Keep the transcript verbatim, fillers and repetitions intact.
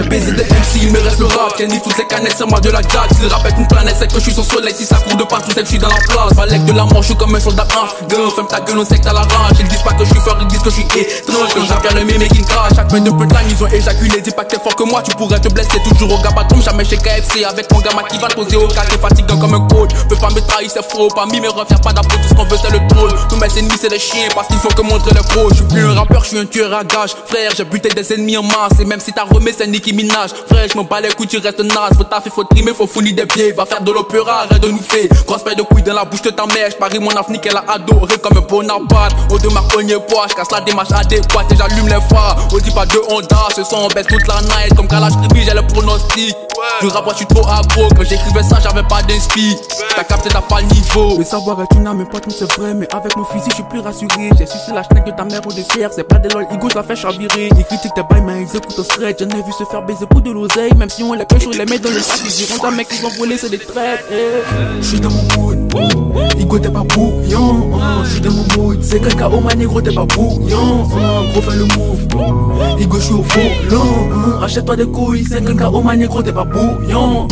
J'ai baisé des M C, il me reste le rap. Kenny fout ses canettes, c'est moi de la jack. S'il rappelle une planète, c'est que je suis son soleil. Si ça court de partout, c'est que je suis dans la place. Valec de la mort, je suis comme un soldat afghan. Ferme ta gueule, on sait que t'as la rage. Ils disent pas que je suis fort, ils disent que je suis étrange. Quand j'appelle le mec, il crache. Chaque fin de punchline, ils ont éjaculé. Dis pas que t'es fort que moi, tu pourrais te blesser. Toujours au gabaton, jamais chez K F C. Avec mon gamin qui va poser au cas, t'es fatiguant comme un coach. Peux pas me trahir, c'est faux. Pas mi, mais reviens pas d'après. Tout ce qu'on veut, c'est le trône. Tous mes ennemis, c'est des chiens. Parce qu'il faut que montrer les pros. Je suis plus un rappeur, je suis un tueur à gage. Frère, j'ai buté des ennemis en masse. Et même si t'as remis, c'est Nicki Minaj. Frère, je m'en bats les couilles, tu restes naze. Faut taffer, faut trimer, faut fournir des pieds. Va faire de l'opéra, arrête de nous faire. Grosse paille de couilles dans la bouche de ta mère. J'parie mon avenir qu'elle a adoré comme un Bonaparte. Au de ma première poids, j'casse la démarche adéquate et j'allume les phares. On dit pas de Honda, ce son on baisse toute la night. Comme Kalash Kribi, j'ai le pronostic. Du rap, je suis trop agro. Quand j'écrivais ça, j'avais pas d'inspi. T'as capté, t'as pas le niveau. Le savoir est une âme, pas tout c'est vrai. Mais avec mon physique, je suis plus rassuré. J'ai sucé la schneck de ta mère au dessert. C'est pas des lol, Igo, ça fait chavirer. Les critiques, t'es bail, mais ils écoutent au stress. J'en ai vu se faire baiser pour de l'oseille. Même si on les pêche, on les met dans le sac. Ils diront un mec, ils vont voler, c'est des traites. Je suis dans mon mood. Igo, t'es pas bouillon. Je suis dans mon mood. C'est que K O, ma négro, t'es pas bouillon. Gros, fais le move. Igo, je suis au fond. Achète-toi des couilles. C'est que K O, ma négro, t'es pas bouillon.